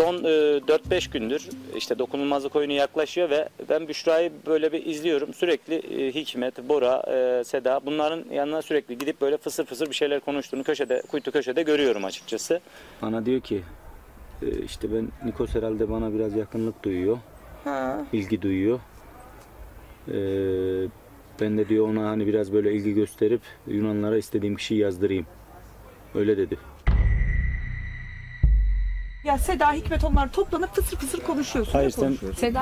Son 4-5 gündür işte dokunulmazlık oyunu yaklaşıyor ve ben Büşra'yı böyle bir izliyorum. Sürekli Hikmet, Bora, Seda bunların yanına sürekli gidip böyle fısır fısır bir şeyler konuştuğunu kuytu köşede görüyorum açıkçası. Bana diyor ki işte ben Nikos herhalde bana biraz yakınlık duyuyor, ilgi duyuyor. Ben de diyor ona hani biraz böyle ilgi gösterip Yunanlara istediğim kişiyi yazdırayım. Öyle dedi. Ya Seda, Hikmet onlar toplanıp fısır fısır konuşuyorsun. Hayır, sen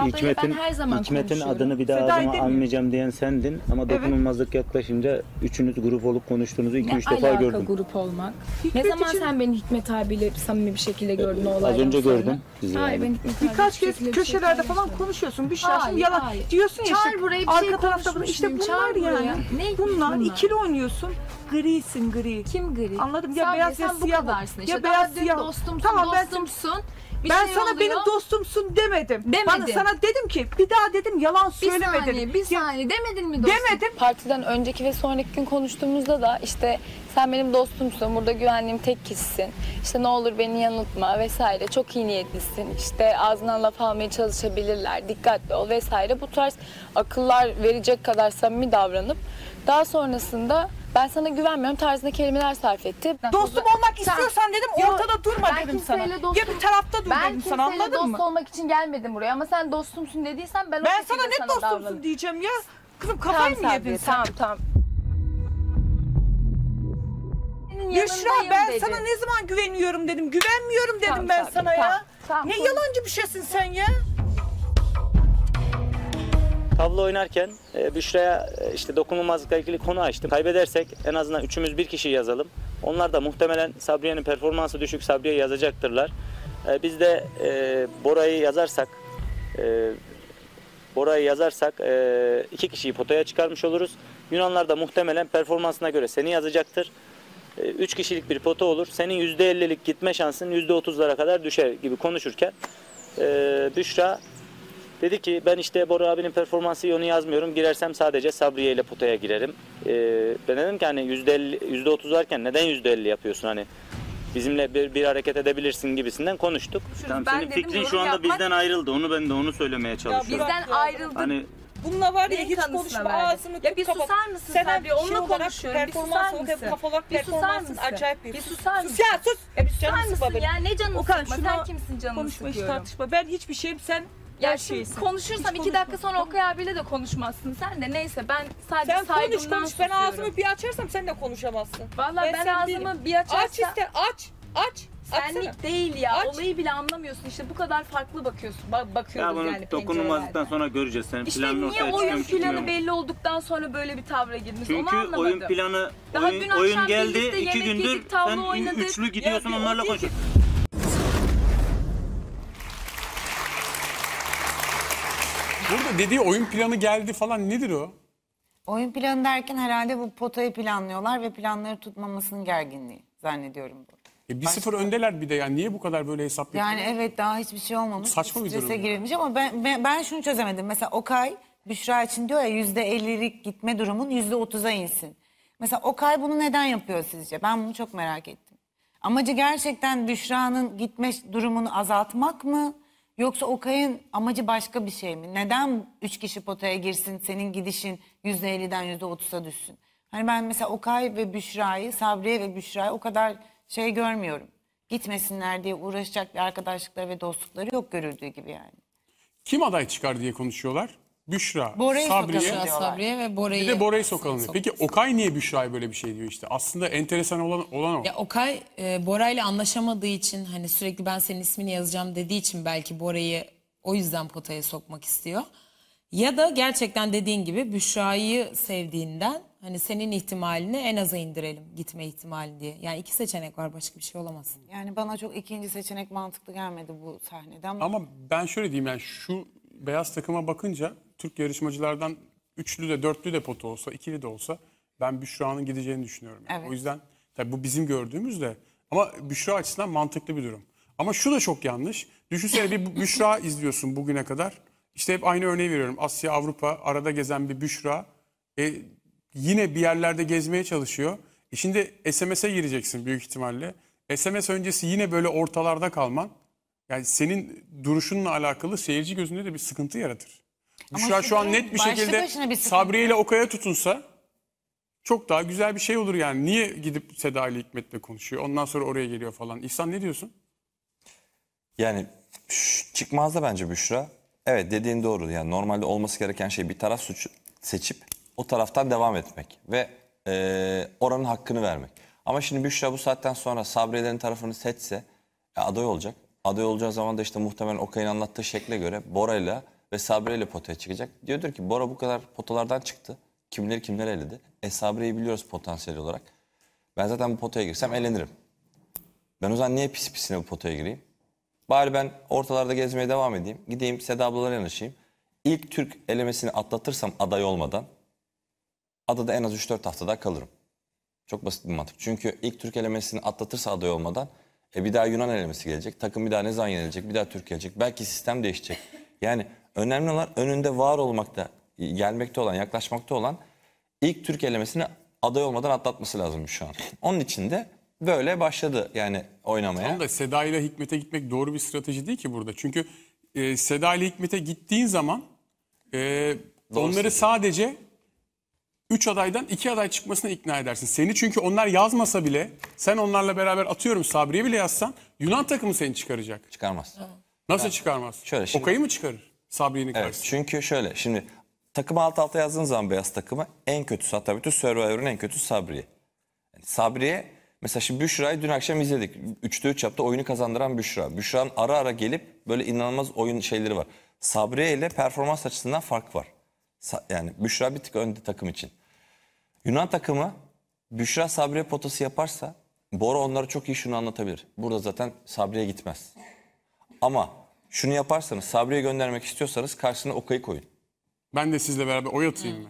Hikmet'in, her zaman Hikmet'in adını bir daha Seda ağzıma almayacağım diyen sendin. Ama dokunulmazlık yaklaşınca üçünüz grup olup konuştuğunuzu 2-3 defa gördüm. Ne alaka grup olmak? Hikmet ne zaman için... sen beni Hikmet abiyle samimi bir şekilde gördün o olaydan? Az önce gördüm. Hayır, ben Hikmet abiyle birkaç kez köşelerde falan konuşuyorsun. Büşra şimdi yalan diyorsun ya işte arka tarafta işte bunlar yani. Bunlar ikili oynuyorsun. Grisin gri. Kim gri? Anladım ya, beyaz ya siyah varsın işte. Ya beyaz siyah. Tamam, dostumsun. Ben şey sana oluyor. Benim dostumsun demedim. Bana sana dedim ki bir daha dedim yalan söyleme dedim. Bir saniye demedin mi dostum? Demedim. Partiden önceki ve sonraki gün konuştuğumuzda da işte sen benim dostumsun, burada güvendiğim tek kişisin. İşte ne olur beni yanıltma vesaire. Çok iyi niyetlisin. İşte ağzından laf almaya çalışabilirler. Dikkatli ol vesaire. Bu tarz akıllar verecek kadar samimi davranıp daha sonrasında ben sana güvenmiyorum tarzında kelimeler sarf etti. Dostum olmak istiyorsan dedim ortada durma dedim sana. Ya bir tarafta dur dedim sana, anladın mı? Ben kimseyle dost olmak için gelmedim buraya ama sen dostumsun dediysen ben o şekilde sana davranırım. Ben sana ne dostumsun diyeceğim ya? Kızım kafayı mı yedin sen? Tamam. Büşra, ben dedi. Sana ne zaman güveniyorum dedim. Güvenmiyorum dedim ben sana ya. Tamam. Ne yalancı bir şeysin sen ya. Tavla oynarken Büşra'ya işte dokunulmazlıkla ilgili konu açtım. Kaybedersek en azından üçümüz bir kişi yazalım. Onlar da muhtemelen Sabriye'nin performansı düşük, Sabriye yazacaktırlar. Biz de Bora'yı yazarsak iki kişiyi potaya çıkarmış oluruz. Yunanlar da muhtemelen performansına göre seni yazacaktır. 3 kişilik bir pota olur. Senin %50'lik gitme şansın %30'lara kadar düşer gibi konuşurken Büşra dedi ki ben işte Bora abinin performansı yönü yazmıyorum. Girersem sadece Sabriye ile potaya girerim. Ben dedim ki hani %30 varken neden %50 yapıyorsun hani? Bizimle bir hareket edebilirsin gibisinden konuştuk. Tamam, senin fikrin şu anda bizden ayrıldı. Onu söylemeye çalışıyorum. Ya bizden ayrıldı. Hani bununla var ya hiç konuşma, ağzını tut, kapat. Susar mısın sen? Bir onunla konuşuyorum, bir susar mısın? Bir susar mısın? Acayip bir susar mısın? Ya sus! Ya bir susar mısın ya? Ne canını sıkma? Sen kimsin canını sıkıyorum? Konuşma, tartışma. Ben hiçbir şeyim, sen ya her şeysin. Konuşursam 2 dakika sonra Okay abiyle de konuşmazsın sen de, neyse ben sadece saygımdan susuyorum. Sen konuş, ben ağzımı bir açarsam sen de konuşamazsın. Vallahi ben ağzımı bir açarsam... Aç ister, aç! Senlik değil ya. Aç. Olayı bile anlamıyorsun. İşte bu kadar farklı bakıyorsun. Bakıyoruz ya bunu yani. Dokunulmazlıktan sonra göreceğiz. Senin işte planını niye oyun planı belli olduktan sonra böyle bir tavra girdiniz? Çünkü onu anlamadım. Oyun planı oyun geldi. 2 gündür sen oynadık. Üçlü gidiyorsun ya, onlarla konuşuyorsun. Burada dediği oyun planı geldi falan nedir o? Oyun planı derken herhalde bu potayı planlıyorlar ve planları tutmamasının gerginliği zannediyorum bu. 1-0 öndeler bir de yani, niye bu kadar böyle hesap yapıyorlar? Yani evet, daha hiçbir şey olmamış. Saçma bir durum. Girilmiş ama ben şunu çözemedim. Mesela Okay Büşra için diyor ya %50'lik gitme durumun %30'a insin. Mesela Okay bunu neden yapıyor sizce? Ben bunu çok merak ettim. Amacı gerçekten Büşra'nın gitme durumunu azaltmak mı? Yoksa Okay'ın amacı başka bir şey mi? Neden 3 kişi potaya girsin, senin gidişin %50'den %30'a düşsün? Hani ben mesela Okay ve Büşra'yı, Sabriye ve Büşra'yı o kadar... şey görmüyorum. Gitmesinler diye uğraşacak bir arkadaşlıkları ve dostlukları yok görüldüğü gibi yani. Kim aday çıkar diye konuşuyorlar? Büşra, Sabriye ve Bora'yı. Bir de Bora'yı sokalım. Peki Okay niye Büşra'ya böyle bir şey diyor işte? Aslında enteresan olan o. Ya Okay Bora ile anlaşamadığı için, hani sürekli ben senin ismini yazacağım dediği için belki Bora'yı o yüzden potaya sokmak istiyor. Ya da gerçekten dediğin gibi Büşra'yı sevdiğinden hani senin ihtimalini en aza indirelim, gitme ihtimali diye. Yani 2 seçenek var, başka bir şey olamaz. Yani bana çok 2. seçenek mantıklı gelmedi bu sahneden. Ama ben şöyle diyeyim yani, şu beyaz takıma bakınca Türk yarışmacılardan 3'lü de 4'lü de pota olsa, 2'li de olsa ben Büşra'nın gideceğini düşünüyorum. Yani. Evet. O yüzden tabii bu bizim gördüğümüz de ama Büşra açısından mantıklı bir durum. Ama şu da çok yanlış. Düşünsene bir Büşra izliyorsun bugüne kadar. İşte hep aynı örneği veriyorum. Asya, Avrupa, arada gezen bir Büşra. Yine bir yerlerde gezmeye çalışıyor. Şimdi SMS'e gireceksin büyük ihtimalle. SMS öncesi yine böyle ortalarda kalman. Yani senin duruşunla alakalı seyirci gözünde de bir sıkıntı yaratır. Büşra şu an net bir şekilde Sabriye ile Okay'a tutunsa çok daha güzel bir şey olur yani. Niye gidip Seda ile Hikmet'le konuşuyor? Ondan sonra oraya geliyor falan. İhsan ne diyorsun? Yani çıkmaz da bence Büşra. Evet, dediğin doğru. Yani normalde olması gereken şey bir taraf suçu seçip o taraftan devam etmek ve oranın hakkını vermek. Ama şimdi Büşra bu saatten sonra Sabriye'lerin tarafını seçse aday olacak. Aday olacağı zaman da işte muhtemelen Okay'ın anlattığı şekle göre Bora'yla ve Sabriye'yle potaya çıkacak. Diyordur ki Bora bu kadar potalardan çıktı. Kimleri kimler eledi. Sabriye'yi biliyoruz potansiyel olarak. Ben zaten bu potaya girsem elenirim. Ben o zaman niye pis pisine bu potaya gireyim? Bari ben ortalarda gezmeye devam edeyim. Gideyim Seda ablalara yanaşayım. İlk Türk elemesini atlatırsam aday olmadan adada en az 3-4 hafta daha kalırım. Çok basit bir mantık. Çünkü ilk Türk elemesini atlatırsa aday olmadan bir daha Yunan elemesi gelecek. Takım bir daha ne zaman yenilecek? Bir daha Türk gelecek. Belki sistem değişecek. Yani önemli olan önünde var olmakta, gelmekte olan, yaklaşmakta olan ilk Türk elemesini aday olmadan atlatması lazım şu an. Onun için de böyle başladı yani oynamaya. Tamam da Seda ile Hikmet'e gitmek doğru bir strateji değil ki burada. Çünkü Seda ile Hikmet'e gittiğin zaman onları sadece 3 adaydan 2 aday çıkmasına ikna edersin. Seni çünkü onlar yazmasa bile sen onlarla beraber atıyorum Sabriye bile yazsan Yunan takımı seni çıkaracak. Çıkarmaz. Nasıl yani, çıkarmaz? Şöyle, şimdi, Okay'ı mı çıkarır? Sabriye'nin karşısına. Evet, çünkü şöyle şimdi takımı alt alta yazdığın zaman beyaz takımı en kötüsü hatta bütün Survivor'ın en kötüsü Sabriye. Yani Sabriye mesela şimdi Büşra'yı dün akşam izledik. 3'te 3 yaptı oyunu kazandıran Büşra. Büşra'nın ara ara gelip böyle inanılmaz oyun şeyleri var. Sabriye ile performans açısından fark var. Yani Büşra bir tık önde takım için. Yunan takımı Büşra Sabriye potası yaparsa Bora onlara çok iyi şunu anlatabilir. Burada zaten Sabriye gitmez. Ama şunu yaparsanız Sabriye göndermek istiyorsanız karşısına Okay'ı koyun. Ben de sizle beraber oy atayım mı?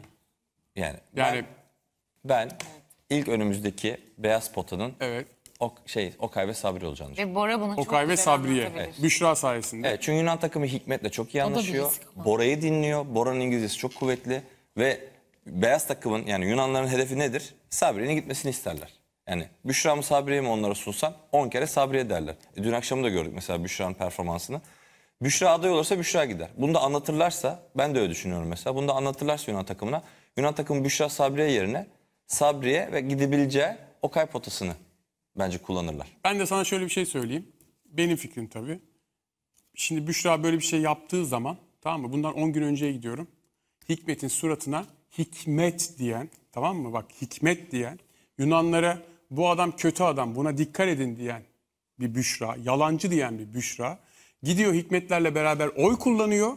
Yani ben ilk önümüzdeki beyaz potanın Okay ve Sabriye olacağını düşünüyorum. Ve Bora bunu çok Okay ve Sabriye. Evet. Büşra sayesinde. Evet, çünkü Yunan takımı Hikmet'le çok iyi anlaşıyor. Bora'yı dinliyor. Bora'nın İngilizcesi çok kuvvetli. Ve beyaz takımın yani Yunanların hedefi nedir? Sabriye'nin gitmesini isterler. Yani Büşra mı Sabriye mi onlara sunsan 10 kere Sabriye derler. Dün akşamı da gördük mesela Büşra'nın performansını. Büşra aday olursa Büşra gider. Bunu da anlatırlarsa ben de öyle düşünüyorum mesela. Bunu da anlatırlarsa Yunan takımına. Yunan takımı Büşra Sabriye yerine Sabriye ve gidebileceği Okay potasını bence kullanırlar. Ben de sana şöyle bir şey söyleyeyim. Benim fikrim tabii. Şimdi Büşra böyle bir şey yaptığı zaman, tamam mı? Bundan 10 gün önceye gidiyorum. Hikmet'in suratına Hikmet diyen, tamam mı? Bak Hikmet diyen, Yunanlara bu adam kötü adam, buna dikkat edin diyen bir Büşra, yalancı diyen bir Büşra. Gidiyor Hikmetlerle beraber oy kullanıyor.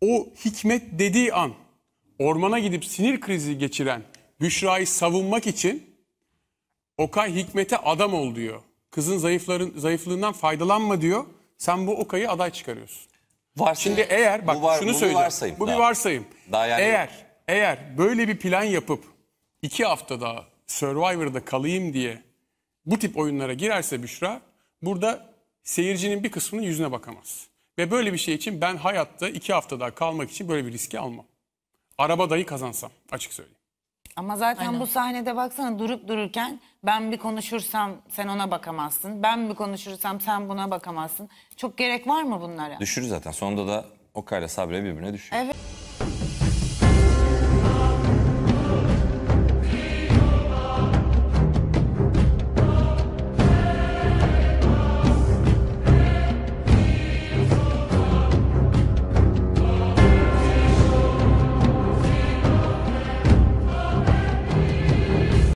O Hikmet dediği an ormana gidip sinir krizi geçiren Büşra'yı savunmak için Okay Hikmet'e adam ol diyor. Kızın zayıflığından faydalanma diyor. Sen bu Okay'ı aday çıkarıyorsun. Şimdi eğer bak şunu söyleyeceğim. Bu bir varsayım. Eğer böyle bir plan yapıp 2 hafta daha Survivor'da kalayım diye bu tip oyunlara girerse Büşra burada seyircinin bir kısmının yüzüne bakamaz. Ve böyle bir şey için ben hayatta 2 hafta daha kalmak için böyle bir riski almam. Araba dahi kazansam açık söyleyeyim. Ama zaten aynen. Bu sahnede baksana durup dururken ben bir konuşursam sen ona bakamazsın. Ben bir konuşursam sen buna bakamazsın. Çok gerek var mı bunlara? Düşür zaten. Sonunda da Okay'la Sabriye birbirine düşüyor. Evet.